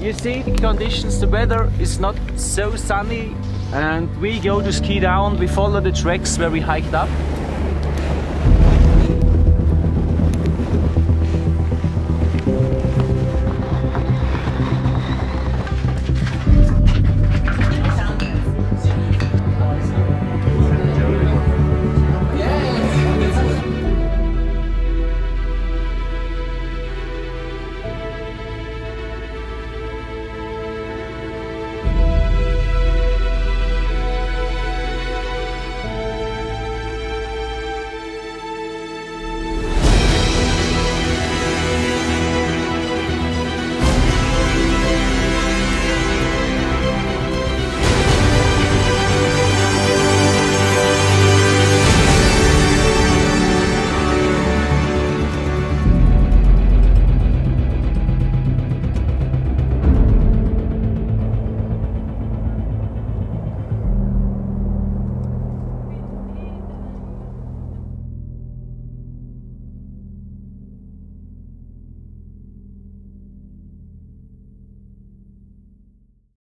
You see, the conditions, the weather is not so sunny, and we go to ski down. We follow the tracks where we hiked up.